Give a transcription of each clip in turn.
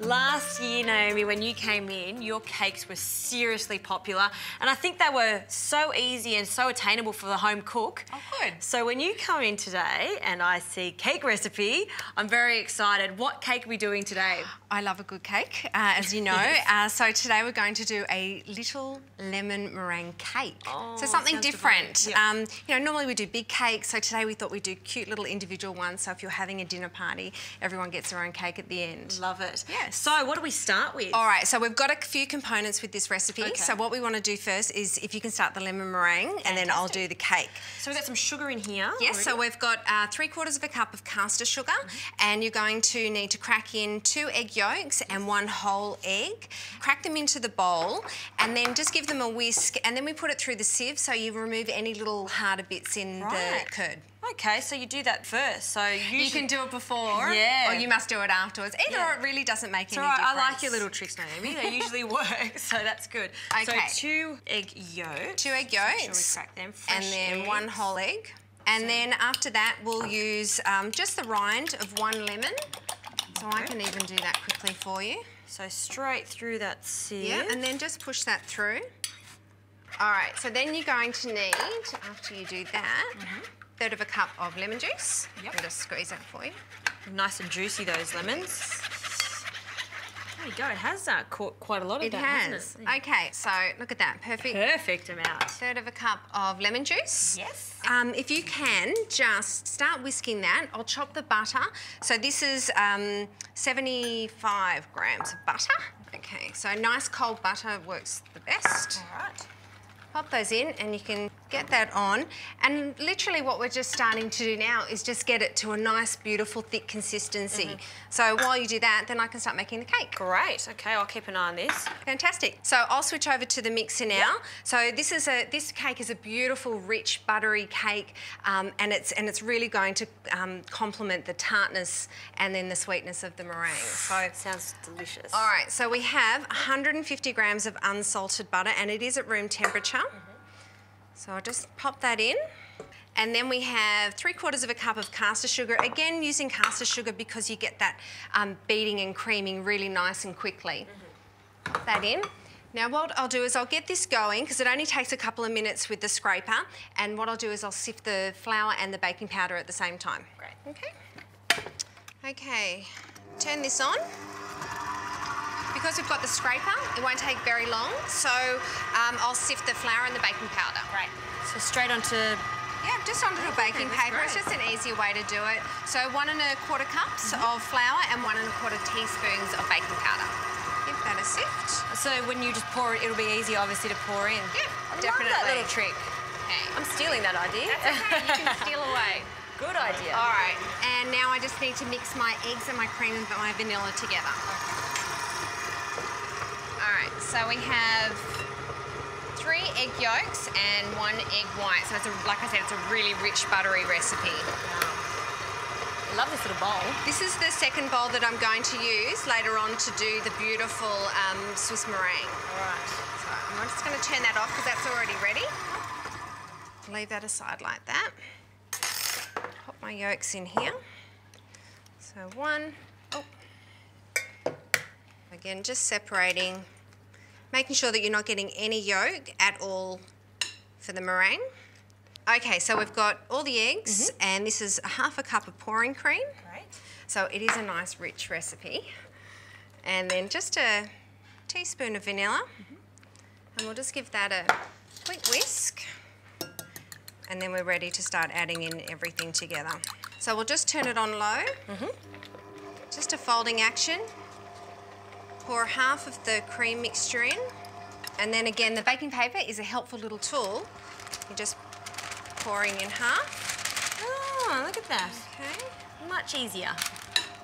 Last year, Naomi, when you came in, your cakes were seriously popular, and I think they were so easy and so attainable for the home cook. Oh, good. So when you come in today and I see cake recipe, I'm very excited. What cake are we doing today? I love a good cake, as you know. So today we're going to do a little lemon meringue cake. Oh, so something different. Yep. You know, normally we do big cakes, so today we thought we'd do cute little individual ones. So if you're having a dinner party, everyone gets their own cake at the end. Love it. Yeah. So what do we start with? All right, so we've got a few components with this recipe. Okay. So what we want to do first is if you can start the lemon meringue. Fantastic. And then I'll do the cake. So we've got some sugar in here. Yes, already. So we've got 3/4 cup of caster sugar. Mm-hmm. And you're going to need to crack in 2 egg yolks and 1 whole egg. Crack them into the bowl and then just give them a whisk, and then we put it through the sieve so you remove any little harder bits in the curd. Okay, so you do that first. So you can do it before, yeah, or you must do it afterwards. Either or, it really doesn't make any difference. I like your little tricks, Naomi. They usually work, so that's good. Okay. So 2 egg yolks. 2 egg yolks. So we crack them. Fresh and then eggs. 1 whole egg. And then after that, we'll use just the rind of 1 lemon. So I can even do that quickly for you. So straight through that sieve. Yeah, and then just push that through. All right, so then you're going to need, after you do that, 1/3 cup of lemon juice. Yep. I'll just squeeze that for you. Nice and juicy, those lemons. There you go. It has caught quite a lot of that, hasn't it? Okay, so look at that. Perfect. Perfect amount. 1/3 cup of lemon juice. Yes. If you can, just start whisking that. I'll chop the butter. So this is 75 grams of butter. Okay, so nice cold butter works the best. All right. Pop those in and you can get that on, and literally what we're just starting to do now is just get it to a nice, beautiful, thick consistency. So while you do that, then I can start making the cake. Great. Okay, I'll keep an eye on this. Fantastic. So I'll switch over to the mixer now. Yep. So this cake is a beautiful, rich, buttery cake, and it's really going to complement the tartness and then the sweetness of the meringue. So it sounds delicious. All right. So we have 150 grams of unsalted butter, and it is at room temperature. So I'll just pop that in. And then we have 3/4 cup of caster sugar. Again, using caster sugar because you get that beating and creaming really nice and quickly. Pop that in. Now what I'll do is I'll get this going because it only takes a couple of minutes with the scraper. And what I'll do is I'll sift the flour and the baking powder at the same time. Great. Okay. Okay, turn this on. Because we've got the scraper, it won't take very long, so I'll sift the flour and the baking powder. Right. So straight onto... Yeah, just onto the baking paper. Great. It's just an easier way to do it. So 1 1/4 cups of flour and 1 1/4 teaspoons of baking powder. Give that a sift. So when you just pour it, it'll be easy, obviously, to pour in. Yeah, I definitely love that little trick. Okay. I'm stealing that idea. That's okay, you can steal away. Good idea. All right, and now I just need to mix my eggs and my cream and my vanilla together. So we have 3 egg yolks and 1 egg white. So it's a, like I said, it's a really rich, buttery recipe. I love this little bowl. This is the second bowl that I'm going to use later on to do the beautiful Swiss meringue. All right. So I'm just going to turn that off because that's already ready. Leave that aside like that. Pop my yolks in here. So one. Oh. Again, just separating. Making sure that you're not getting any yolk at all for the meringue. Okay, so we've got all the eggs and this is 1/2 cup of pouring cream. Great. So it is a nice rich recipe. And then just a teaspoon of vanilla. And we'll just give that a quick whisk. And then we're ready to start adding in everything together. So we'll just turn it on low. Just a folding action. Pour half of the cream mixture in, and then again the baking paper is a helpful little tool. You're just pouring in half. Oh, look at that. Okay. Much easier.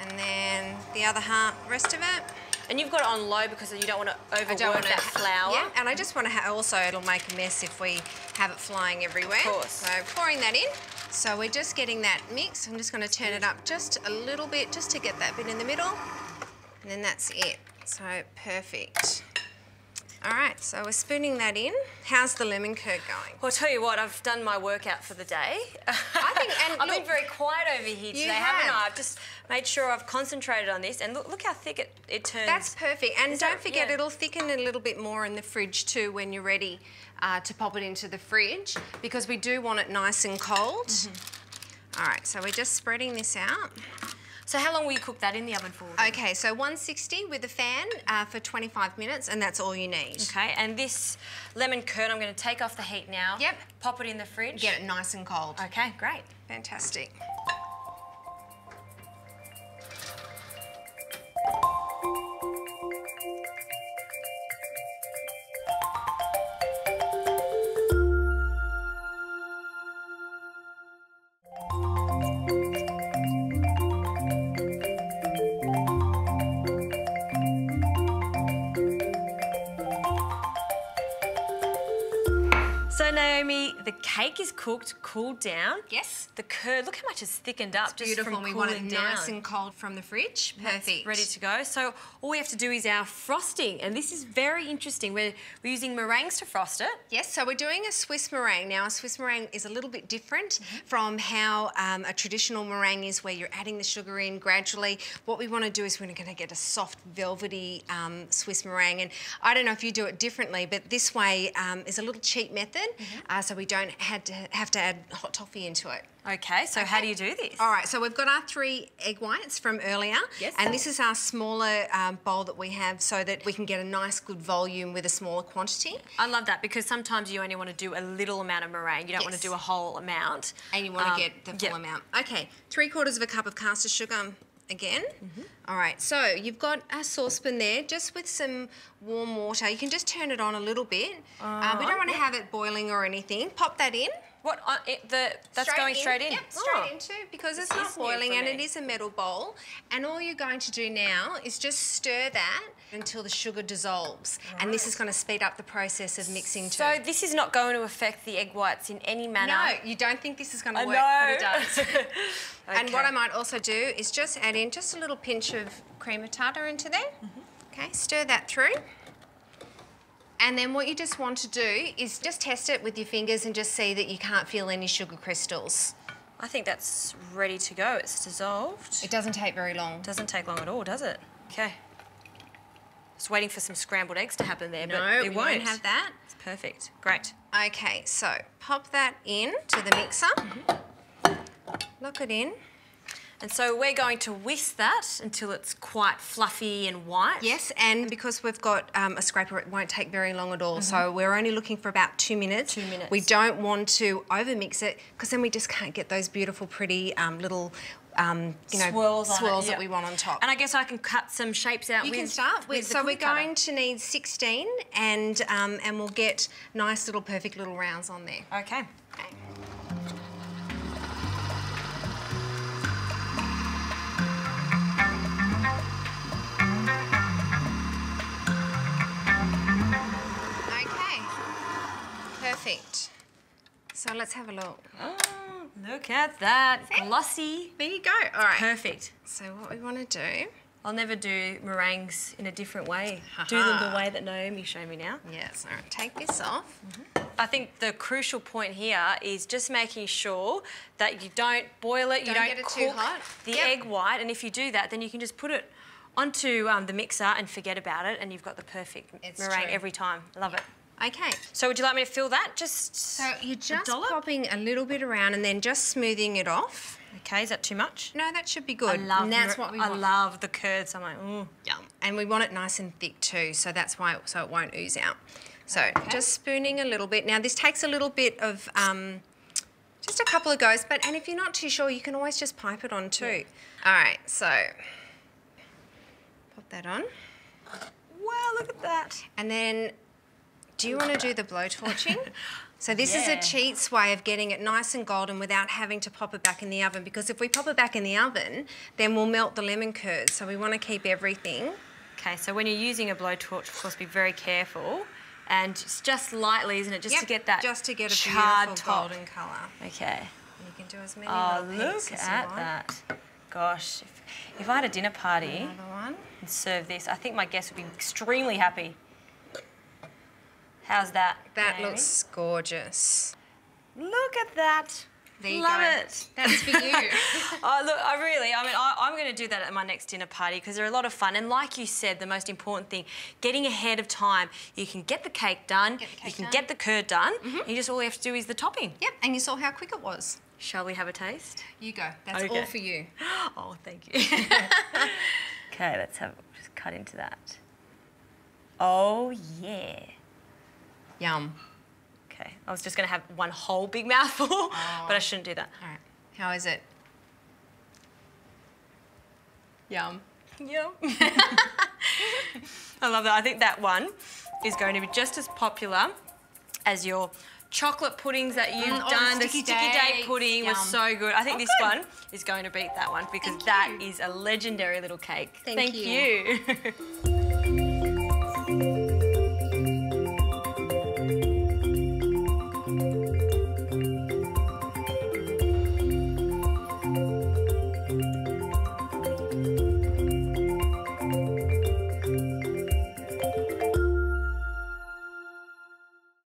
And then the other half, rest of it. And you've got it on low because you don't want to overwork that flour. Yeah, and I just want to also, it'll make a mess if we have it flying everywhere. Of course. So pouring that in. So we're just getting that mix. I'm just going to turn it up just a little bit, just to get that bit in the middle. And then that's it. So perfect. All right, so we're spooning that in. How's the lemon curd going? Well, I'll tell you what, I've done my workout for the day. I think, and I've been very quiet over here today, haven't I? I've just made sure I've concentrated on this, and look how thick it turns. That's perfect, and don't forget, it'll thicken a little bit more in the fridge too when you're ready to pop it into the fridge, because we do want it nice and cold. Mm-hmm. All right, so we're just spreading this out. So how long will you cook that in the oven for? Okay, so 160 with a fan for 25 minutes, and that's all you need. Okay, and this lemon curd, I'm going to take off the heat now. Yep. Pop it in the fridge. Get it nice and cold. Okay, great. Fantastic. So, Naomi, the cake is cooked, cooled down. Yes. The curd, look how much it's thickened up. It's beautiful. Just from cooling down. We want it nice and cold from the fridge. Perfect. That's ready to go. So all we have to do is our frosting, and this is very interesting. We're using meringues to frost it. Yes, so we're doing a Swiss meringue. Now, a Swiss meringue is a little bit different from how a traditional meringue is, where you're adding the sugar in gradually. What we want to do is we're going to get a soft, velvety Swiss meringue, and I don't know if you do it differently, but this way is a little cheap method. So we don't have to add hot toffee into it. Okay, so how do you do this? All right, so we've got our 3 egg whites from earlier. Yes. And this is our smaller bowl that we have, so that we can get a nice good volume with a smaller quantity. I love that, because sometimes you only want to do a little amount of meringue. You don't want to do a whole amount. And you want to get the full amount. Okay, 3/4 cup of caster sugar. Again. All right, so you've got a saucepan there just with some warm water. You can just turn it on a little bit. We don't want to have it boiling or anything. Pop that in. What? That's going straight in? Yep, straight into, because it's not boiling and it is a metal bowl. And all you're going to do now is just stir that until the sugar dissolves. Right. And this is going to speed up the process of mixing too. So this is not going to affect the egg whites in any manner? No, you don't think this is going to work, but it does. And what I might also do is just add in just a little pinch of crema tartar into there. Okay, stir that through. And then what you just want to do is just test it with your fingers and just see that you can't feel any sugar crystals. I think that's ready to go. It's dissolved. It doesn't take very long. It doesn't take long at all, does it? Okay. Just waiting for some scrambled eggs to happen there, but it won't have that. It's perfect. Great. Okay, so pop that in to the mixer. Lock it in. And so we're going to whisk that until it's quite fluffy and white. Yes, and because we've got a scraper, it won't take very long at all. So we're only looking for about 2 minutes. 2 minutes. We don't want to overmix it, because then we just can't get those beautiful, pretty little swirls that we want on top. And I guess I can cut some shapes out. You can start with. So we're going to need 16, and we'll get nice little, perfect little rounds on there. Okay. Perfect. So let's have a look. Oh, look at that. See? Glossy. There you go. All right. Perfect. So what we want to do... I'll never do meringues in a different way. Do them the way that Naomi showed me now. Yes. All right. Take this off. I think the crucial point here is just making sure that you don't boil it, you don't get it cook too hot. The egg white, and if you do that, then you can just put it onto the mixer and forget about it, and you've got the perfect meringue every time. Love it. Okay. So would you like me to fill that? So you're just popping a little bit around and then just smoothing it off. Okay, is that too much? No, that should be good. I love and that's what we want. I love the curds. I'm like, ooh. Yum. And we want it nice and thick too, so that's why so it won't ooze out. So just spooning a little bit. Now this takes a little bit of just a couple of goes, and if you're not too sure, you can always just pipe it on too. All right, so pop that on. Wow, look at that. And then do you want to do the blowtorching? So this is a cheats way of getting it nice and golden without having to pop it back in the oven, because if we pop it back in the oven, then we'll melt the lemon curd. So we want to keep everything. Okay, so when you're using a blowtorch, of course, be very careful. And it's just lightly, isn't it? Just to get that just to get a charred beautiful golden colour. Okay. And you can do as many little pieces as you want. Oh, look at that. Gosh, if I had a dinner party and served this, I think my guests would be extremely happy. How's that? That Naomi? Looks gorgeous. Look at that. There you Love go. It. That's for you. Oh, look, I'm going to do that at my next dinner party because they're a lot of fun. And like you said, the most important thing, getting ahead of time. You can get the cake done. You can get the curd done. Mm-hmm. You just all you have to do is the topping. Yep, and you saw how quick it was. Shall we have a taste? You go. That's okay. All for you. Oh, thank you. Okay, let's have just cut into that. Oh, yeah. Yum. Okay, I was just going to have one whole big mouthful, but I shouldn't do that. All right. How is it? Yum. Yum. I love that. I think that one is going to be just as popular as your chocolate puddings that you've done. The sticky day pudding was so good. I think this one is going to beat that one because that is a legendary little cake. Thank you.